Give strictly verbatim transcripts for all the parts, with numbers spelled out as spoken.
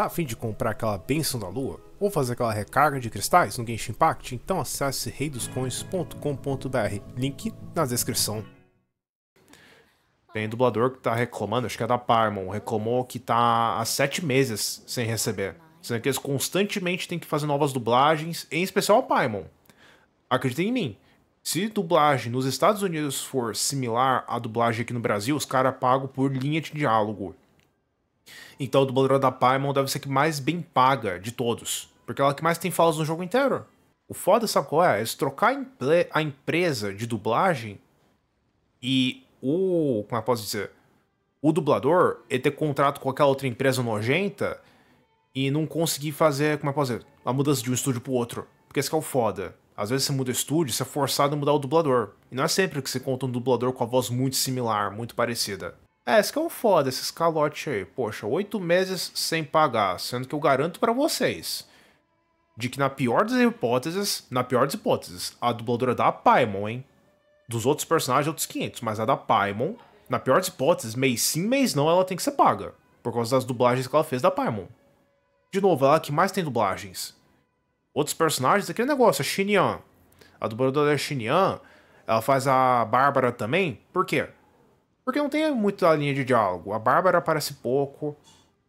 Tá a fim de comprar aquela bênção da lua? Ou fazer aquela recarga de cristais no Genshin Impact? Então acesse reidoscoins ponto com ponto br, link na descrição. Tem dublador que tá reclamando, acho que é da Paimon, reclamou que tá há sete meses sem receber. Sendo que eles constantemente têm que fazer novas dublagens, em especial a Paimon. Acreditem em mim, se dublagem nos Estados Unidos for similar à dublagem aqui no Brasil, os caras pagam por linha de diálogo. Então a dubladora da Paimon deve ser a que mais bem paga de todos, porque ela é a que mais tem falas no jogo inteiro. O foda, sabe qual é? Eles trocar a empresa de dublagem e o... como eu posso dizer? O dublador, ele ter contrato com aquela outra empresa nojenta e não conseguir fazer, como eu posso dizer? A mudança de um estúdio pro outro, porque esse que é o foda. Às vezes você muda o estúdio, você é forçado a mudar o dublador. E não é sempre que você conta um dublador com a voz muito similar, muito parecida. É, esse que é um foda, esses calotes aí. Poxa, oito meses sem pagar, sendo que eu garanto pra vocês de que na pior das hipóteses, na pior das hipóteses, a dubladora da Paimon, hein? Dos outros personagens, outros quinhentos, mas a da Paimon, na pior das hipóteses, mês sim, mês não, ela tem que ser paga. Por causa das dublagens que ela fez da Paimon. De novo, ela é a que mais tem dublagens. Outros personagens, aquele negócio, a Xinyan. A dubladora da Xinyan, ela faz a Bárbara também, por quê? Porque não tem muita linha de diálogo. A Bárbara aparece pouco.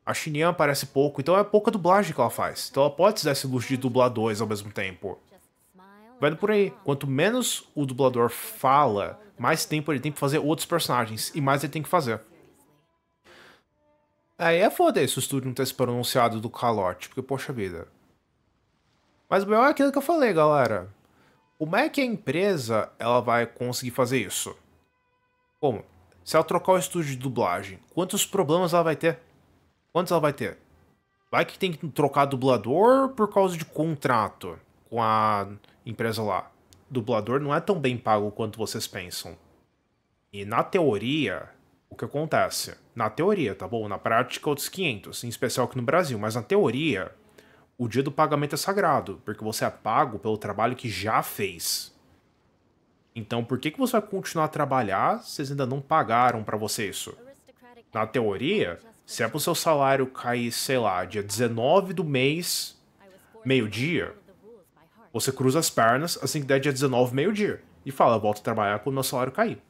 A Xinyan aparece pouco. Então é pouca dublagem que ela faz. Então ela pode se dar esse luxo de dublar dois ao mesmo tempo. Vai por aí. Quanto menos o dublador fala, mais tempo ele tem pra fazer outros personagens. E mais ele tem que fazer. Aí é foda se o estúdio não tá se pronunciado do calote. Porque, poxa vida. Mas o melhor é aquilo que eu falei, galera. Como é que a empresa ela vai conseguir fazer isso? Como? Se ela trocar o estúdio de dublagem, quantos problemas ela vai ter? Quantos ela vai ter? Vai que tem que trocar dublador por causa de contrato com a empresa lá. Dublador não é tão bem pago quanto vocês pensam. E na teoria, o que acontece? Na teoria, tá bom? Na prática, outros quinhentos, em especial aqui no Brasil. Mas na teoria, o dia do pagamento é sagrado, porque você é pago pelo trabalho que já fez. Então, por que que você vai continuar a trabalhar se vocês ainda não pagaram pra você isso? Na teoria, se é pro seu salário cair, sei lá, dia dezenove do mês, meio-dia, você cruza as pernas assim que der dia dezenove, meio-dia, e fala, volto a trabalhar quando meu salário cair.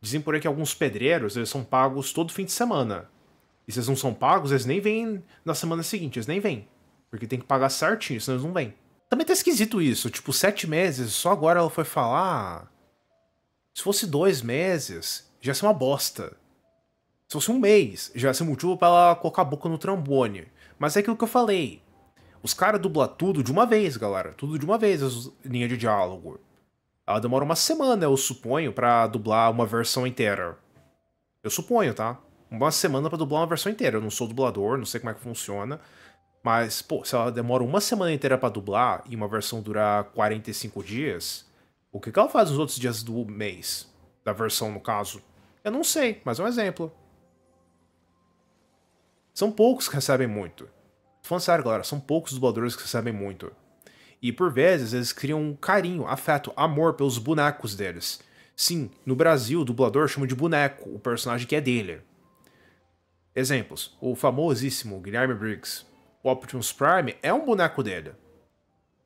Dizem por aí que alguns pedreiros, eles são pagos todo fim de semana. E se eles não são pagos, eles nem vêm na semana seguinte, eles nem vêm. Porque tem que pagar certinho, senão eles não vêm. Também tá esquisito isso, tipo, sete meses, só agora ela foi falar. Se fosse dois meses, já ia ser uma bosta. Se fosse um mês, já ia ser motivo pra ela colocar a boca no trombone. Mas é aquilo que eu falei. Os caras dublam tudo de uma vez, galera. Tudo de uma vez, as linhas de diálogo. Ela demora uma semana, eu suponho, pra dublar uma versão inteira. Eu suponho, tá? Uma semana pra dublar uma versão inteira. Eu não sou dublador, não sei como é que funciona. Mas, pô, se ela demora uma semana inteira pra dublar e uma versão durar quarenta e cinco dias, o que que ela faz nos outros dias do mês? Da versão, no caso? Eu não sei, mas é um exemplo. São poucos que recebem muito. Tô falando sério, galera, são poucos dubladores que recebem muito. E, por vezes, eles criam um carinho, afeto, amor pelos bonecos deles. Sim, no Brasil, o dublador chama de boneco o personagem que é dele. Exemplos. O famosíssimo Guilherme Briggs. O Optimus Prime é um boneco dele.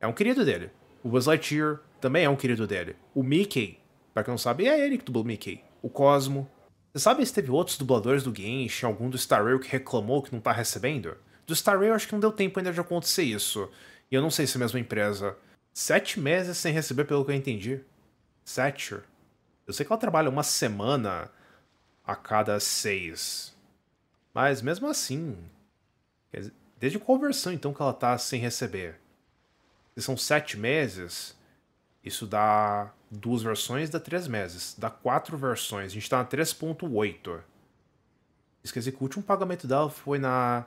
É um querido dele. O Buzz Lightyear também é um querido dele. O Mickey, pra quem não sabe, é ele que dublou o Mickey. O Cosmo. Você sabe se teve outros dubladores do Genshin, algum do Star Rail que reclamou que não tá recebendo? Do Star Rail acho que não deu tempo ainda de acontecer isso. E eu não sei se é a mesma empresa. Sete meses sem receber, pelo que eu entendi. Sete. Eu sei que ela trabalha uma semana a cada seis. Mas mesmo assim... Quer dizer... Desde conversão, então, que ela tá sem receber. Se são sete meses, isso dá duas versões, dá três meses. Dá quatro versões. A gente tá na três ponto oito. Esqueci que o último pagamento dela foi na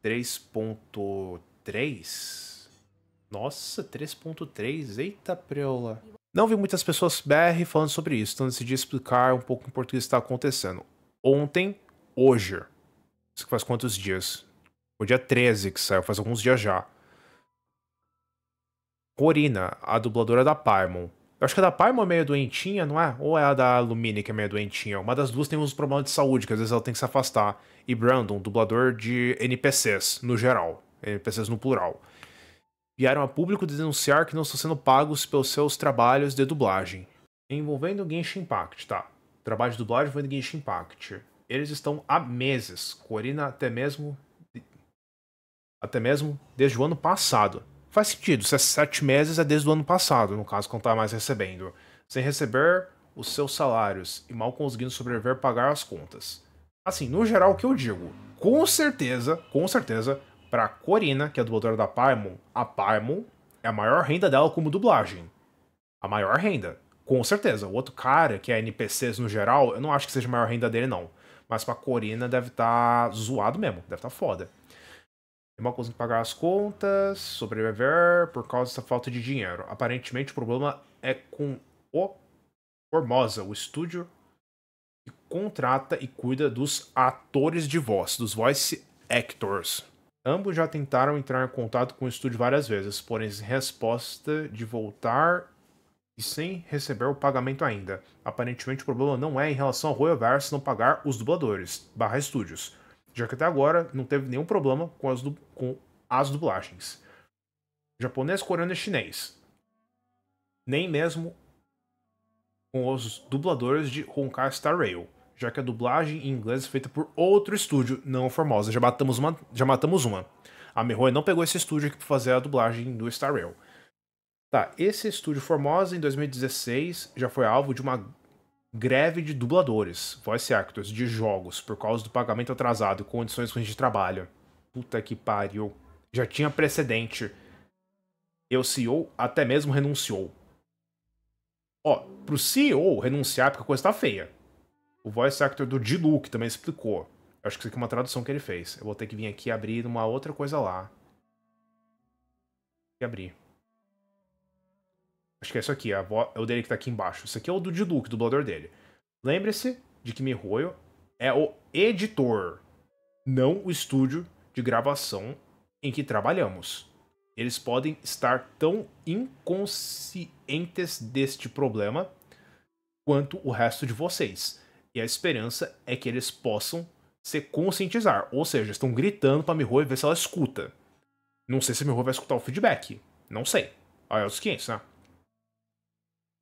três ponto três. Nossa, três ponto três. Eita, preula. Não vi muitas pessoas B R falando sobre isso, então decidi explicar um pouco em português o que está acontecendo. Ontem, hoje. Isso faz quantos dias? O dia treze que saiu, faz alguns dias já. Corina, a dubladora da Paimon, Eu acho que a da Paimon é meio doentinha, não é? Ou é a da Lumine que é meio doentinha? Uma das duas tem uns problemas de saúde, que às vezes ela tem que se afastar. E Brandon, dublador de N P Cs, no geral. N P Cs no plural. Vieram a público denunciar que não estão sendo pagos pelos seus trabalhos de dublagem. Envolvendo Genshin Impact, tá. Trabalho de dublagem envolvendo Genshin Impact. Eles estão há meses. Corina até mesmo... Até mesmo desde o ano passado. Faz sentido, se é sete meses é desde o ano passado, no caso, quando tá mais recebendo. Sem receber os seus salários e mal conseguindo sobreviver pagar as contas. Assim, no geral, o que eu digo? Com certeza, com certeza, pra Corina, que é a dubladora da Paimon, a Paimon é a maior renda dela como dublagem. A maior renda. Com certeza. O outro cara, que é N P Cs no geral, eu não acho que seja a maior renda dele, não. Mas pra Corina deve tá zoado mesmo, deve tá foda. É mal conseguindo pagar as contas, sobreviver por causa dessa falta de dinheiro. Aparentemente o problema é com o Formosa, o estúdio que contrata e cuida dos atores de voz, dos voice actors. Ambos já tentaram entrar em contato com o estúdio várias vezes, porém sem resposta de voltar e sem receber o pagamento ainda. Aparentemente o problema não é em relação ao Royal Verse não pagar os dubladores, barra estúdios. Já que até agora não teve nenhum problema com as, du com as dublagens. Japonês, coreano e chinês. Nem mesmo com os dubladores de Honkai Star Rail. Já que a dublagem em inglês é feita por outro estúdio, não Formosa. Já matamos uma. Já matamos uma. A Mihoy não pegou esse estúdio aqui para fazer a dublagem do Star Rail. Tá, esse estúdio Formosa em dois mil e dezesseis já foi alvo de uma... greve de dubladores, voice actors, de jogos, por causa do pagamento atrasado e condições ruins de trabalho. Puta que pariu. Já tinha precedente. E o C E O até mesmo renunciou. Ó, pro C E O renunciar porque a coisa tá feia. O voice actor do Diluc também explicou. Eu acho que isso aqui é uma tradução que ele fez. Eu vou ter que vir aqui abrir uma outra coisa lá. Tem que abrir. Acho que é isso aqui, é o dele que tá aqui embaixo. Isso aqui é o do Diluc, dublador dele. Lembre-se de que MiHoYo é o editor, não o estúdio de gravação em que trabalhamos. Eles podem estar tão inconscientes deste problema quanto o resto de vocês. E a esperança é que eles possam se conscientizar. Ou seja, estão gritando pra MiHoYo ver se ela escuta. Não sei se a MiHoYo vai escutar o feedback. Não sei. Aí é os quinhentos, né?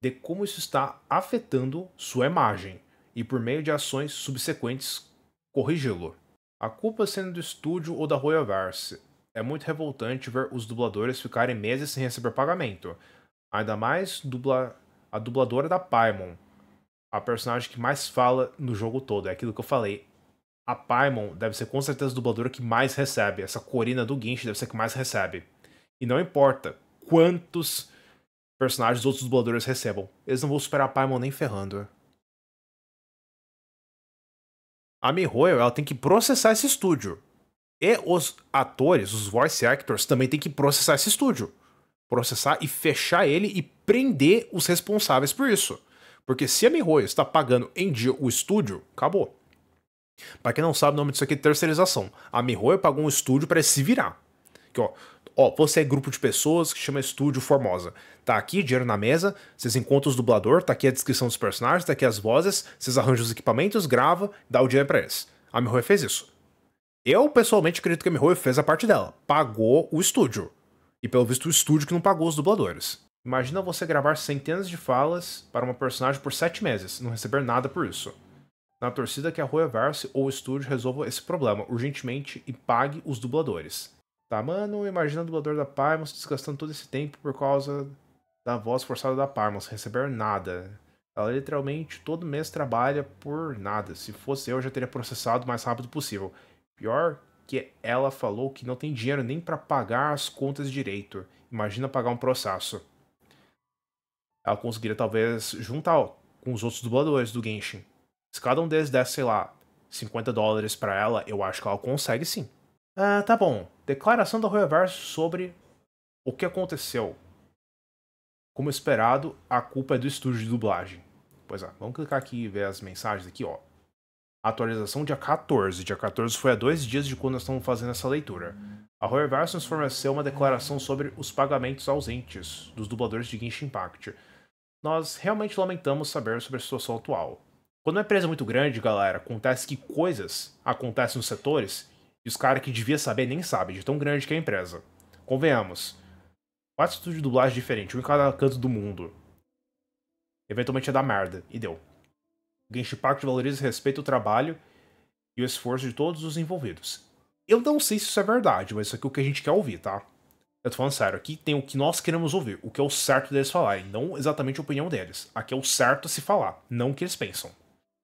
De como isso está afetando sua imagem e, por meio de ações subsequentes, corrigi-lo. A culpa sendo do estúdio ou da Royal Verse. É muito revoltante ver os dubladores ficarem meses sem receber pagamento. Ainda mais dubla... a dubladora da Paimon, a personagem que mais fala no jogo todo. É aquilo que eu falei. A Paimon deve ser com certeza a dubladora que mais recebe. Essa Corina do Genshin deve ser a que mais recebe. E não importa quantos... personagens, outros dubladores recebam. Eles não vão superar a Paimon nem ferrando. A MiHoYo, ela tem que processar esse estúdio. E os atores, os voice actors, também tem que processar esse estúdio. Processar e fechar ele e prender os responsáveis por isso. Porque se a MiHoYo está pagando em dia o estúdio, acabou. Pra quem não sabe, o nome disso aqui é terceirização. A MiHoYo pagou um estúdio para ele se virar. Aqui, ó. Ó, você é grupo de pessoas que chama Estúdio Formosa. Tá aqui, dinheiro na mesa, vocês encontram os dublador, tá aqui a descrição dos personagens, tá aqui as vozes, vocês arranjam os equipamentos, grava, dá o dinheiro pra eles. A MiHoYo fez isso. Eu, pessoalmente, acredito que a MiHoYo fez a parte dela. Pagou o estúdio. E, pelo visto, o estúdio que não pagou os dubladores. Imagina você gravar centenas de falas para uma personagem por sete meses, não receber nada por isso. Na torcida que a Royal Verse ou o estúdio resolva esse problema urgentemente e pague os dubladores. Tá, mano, imagina o dublador da Paimon se desgastando todo esse tempo por causa da voz forçada da Paimon, sem receber nada. Ela literalmente todo mês trabalha por nada. Se fosse eu, eu já teria processado o mais rápido possível. Pior que ela falou que não tem dinheiro nem pra pagar as contas direito. Imagina pagar um processo. Ela conseguiria talvez juntar com os outros dubladores do Genshin. Se cada um deles desse, sei lá, cinquenta dólares pra ela, eu acho que ela consegue sim. Ah, tá bom. Declaração da Royal Verse sobre o que aconteceu. Como esperado, a culpa é do estúdio de dublagem. Pois é, vamos clicar aqui e ver as mensagens aqui, ó. Atualização dia quatorze. Dia quatorze foi há dois dias de quando nós estamos fazendo essa leitura. A Royal Verse nos forneceu uma declaração sobre os pagamentos ausentes dos dubladores de Genshin Impact. nós realmente lamentamos saber sobre a situação atual. Quando uma empresa é muito grande, galera, acontece que coisas acontecem nos setores e os caras que devia saber nem sabem, de tão grande que é a empresa. Convenhamos. Quatro estúdios de dublagem diferentes, um em cada canto do mundo. Eventualmente ia dar merda, e deu. O Genshin Impact valoriza e respeita o trabalho e o esforço de todos os envolvidos. Eu não sei se isso é verdade, mas isso aqui é o que a gente quer ouvir, tá? Eu tô falando sério, aqui tem o que nós queremos ouvir, o que é o certo deles falarem, não exatamente a opinião deles. Aqui é o certo a se falar, não o que eles pensam.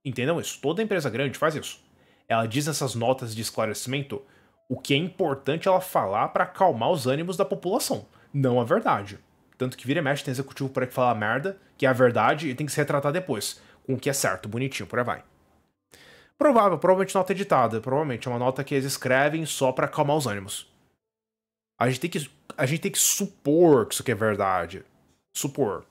Entendam isso, toda empresa grande faz isso. Ela diz nessas notas de esclarecimento o que é importante ela falar para acalmar os ânimos da população, não a verdade. Tanto que vira e mexe tem executivo por aí que fala merda, que é a verdade, e tem que se retratar depois, com o que é certo, bonitinho, por aí vai. Provável, provavelmente nota editada, provavelmente é uma nota que eles escrevem só para acalmar os ânimos. A gente tem que, a gente tem que supor que isso aqui é verdade. Supor.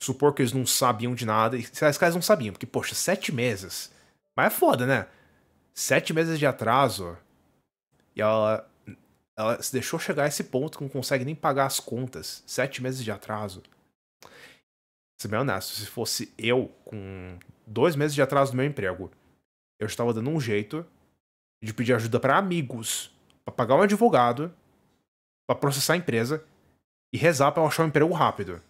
Supor que eles não sabiam de nada, e esses caras não sabiam, porque, poxa, sete meses. Mas é foda, né? Sete meses de atraso, e ela, ela se deixou chegar a esse ponto que não consegue nem pagar as contas. Sete meses de atraso. Ser bem honesto, se fosse eu com dois meses de atraso do meu emprego, eu estava dando um jeito de pedir ajuda para amigos, para pagar um advogado, para processar a empresa e rezar para eu achar um emprego rápido.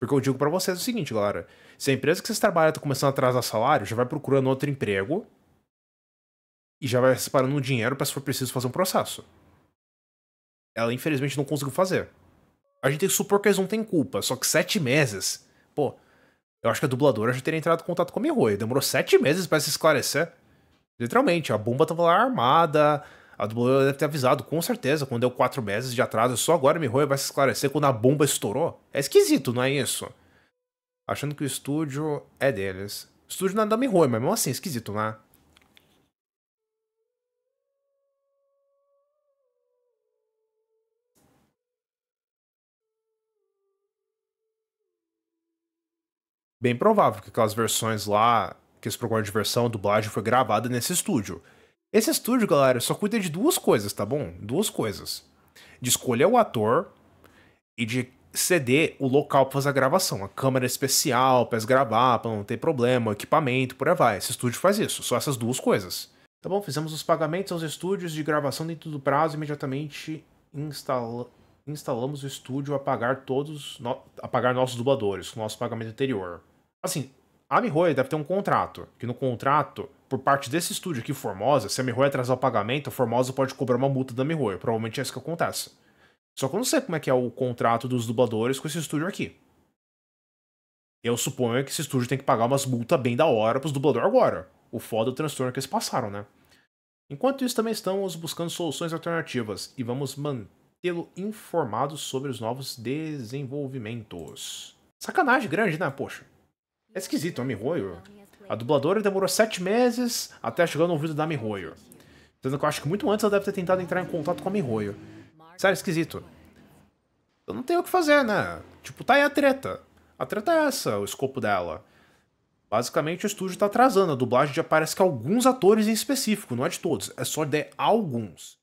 Porque eu digo para vocês o seguinte, galera. Se a empresa que vocês trabalham tá começando a atrasar salário, já vai procurando outro emprego e já vai separando um dinheiro para se for preciso fazer um processo. Ela, infelizmente, não conseguiu fazer. A gente tem que supor que eles não têm culpa, só que sete meses... Pô, eu acho que a dubladora já teria entrado em contato com a Mihoyo. Demorou sete meses para se esclarecer. Literalmente, a bomba tava lá armada... A dubladora deve ter avisado, com certeza, quando deu quatro meses de atraso, só agora a Mihoyo vai se esclarecer quando a bomba estourou. É esquisito, não é isso? Achando que o estúdio é deles. O estúdio não é da Mihoyo, mas mesmo assim, esquisito, né? Bem provável que aquelas versões lá, que eles procuram de versão, a dublagem foi gravada nesse estúdio. Esse estúdio, galera, só cuida de duas coisas, tá bom? Duas coisas. De escolher o ator e de ceder o local pra fazer a gravação. A câmera especial pra eles gravar, pra não ter problema, equipamento, por aí vai. Esse estúdio faz isso, só essas duas coisas. Tá bom, fizemos os pagamentos aos estúdios de gravação dentro do prazo e imediatamente instala... instalamos o estúdio a pagar todos, no... a pagar nossos dubladores, com o nosso pagamento anterior. Assim, a Mihoyo deve ter um contrato, que no contrato... Por parte desse estúdio aqui, Formosa, se a Mihoyo atrasar o pagamento, a Formosa pode cobrar uma multa da Mihoyo. Provavelmente é isso que acontece. Só que eu não sei como é que é o contrato dos dubladores com esse estúdio aqui. Eu suponho que esse estúdio tem que pagar umas multas bem da hora pros dubladores agora. O foda é o transtorno que eles passaram, né? Enquanto isso, também estamos buscando soluções alternativas e vamos mantê-lo informado sobre os novos desenvolvimentos. Sacanagem grande, né? Poxa. É esquisito, a Mihoyo... A dubladora demorou sete meses até chegar no ouvido da Mihoyo. Sendo que eu acho que muito antes ela deve ter tentado entrar em contato com a Mihoyo. Sério, esquisito. Eu não tenho o que fazer, né? Tipo, tá aí a treta. A treta é essa, o escopo dela. Basicamente, o estúdio tá atrasando. A dublagem já aparece que alguns atores em específico, não é de todos. É só de alguns.